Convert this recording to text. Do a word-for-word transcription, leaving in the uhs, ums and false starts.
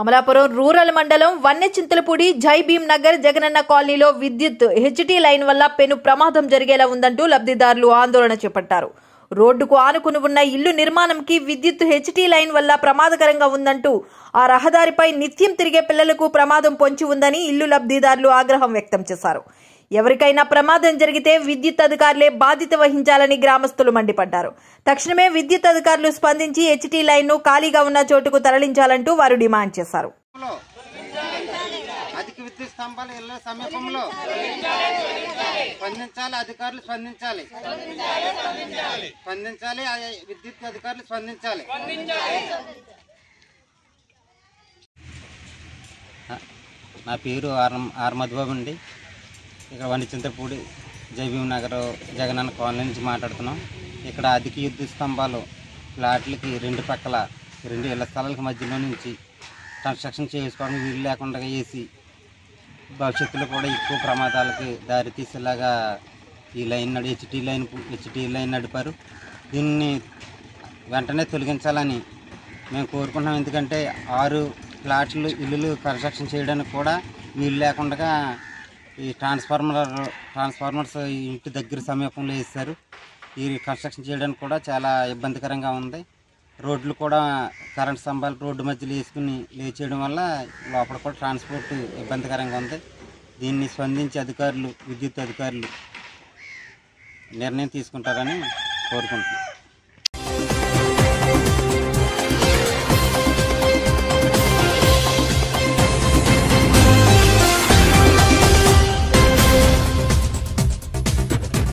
Amalapuram rural మండలం వన్నెచింతలపూడి జై భీమ్ నగర్ జగనన్న కాలనీలో విద్యుత్ హెచ్టీ లైన్ వల్ల పెను ప్రమాదం జరిగేలా ఉందంటూ లబ్ధిదారులు ఆందోళన చేపట్టారు. రోడ్డుకు ఆనుకుని ఉన్న ఇల్లు నిర్మాణంకి విద్యుత్ హెచ్టీ లైన్ వల్ల ప్రమాదకరంగా ఉందంటూ ఆ రహదారిపై నిత్యం తిరిగే పిల్లలకు ప్రమాదం పొంచి ఉందని ఇల్లు లబ్ధిదారులు ఆగ్రహం వ్యక్తం చేశారు. ఎవరికైనా ప్రమాదం జరిగితే విద్యుత్ అధికారులే బాధ్యత వహించాలని గ్రామస్తులు మండిపడ్డారు. తక్షణమే విద్యుత్ అధికారులు స్పందించి హెచ్టీ లైన్ ను ఖాళీగా ఉన్న చోటుకు తరలించాలంటూ వారు డిమాండ్ చేశారు. నా పేరు ఆర్ మధుబాబు అండి. ఇక్కడ వన్నెచింతలపూడి జై భీమ్ నగర్ జగనన్న కాలనీ నుంచి మాట్లాడుతున్నాం. ఇక్కడ అధిక విద్యుత్ స్తంభాలు ఫ్లాట్లకి రెండు పక్కల రెండు ఇళ్ల స్థలాలకి మధ్యలో నుంచి కన్స్ట్రక్షన్ చేసుకోవడానికి వీలు లేకుండా వేసి భవిష్యత్తులో కూడా ఎక్కువ ప్రమాదాలకి దారితీసేలాగా ఈ లైన్ నడి హెచ్టీ లైన్ హెచ్టీ లైన్ నడిపారు. దీన్ని వెంటనే తొలగించాలని మేము కోరుకుంటున్నాం. ఎందుకంటే ఆరు ఫ్లాట్లు ఇల్లులు కన్స్ట్రక్షన్ చేయడానికి కూడా వీలు లేకుండా ఈ ట్రాన్స్ఫార్మర్ ట్రాన్స్ఫార్మర్స్ ఇంటి దగ్గర సమీపంలో వేస్తారు. ఈ కన్స్ట్రక్షన్ చేయడానికి కూడా చాలా ఇబ్బందికరంగా ఉంది. రోడ్లు కూడా కరెంట్ స్తంభాలు రోడ్డు మధ్యలో వేసుకుని లేచేయడం వల్ల లోపల కూడా ట్రాన్స్పోర్ట్ ఇబ్బందికరంగా ఉంది. దీన్ని స్పందించి అధికారులు విద్యుత్ అధికారులు నిర్ణయం తీసుకుంటారని కోరుకుంటున్నాను.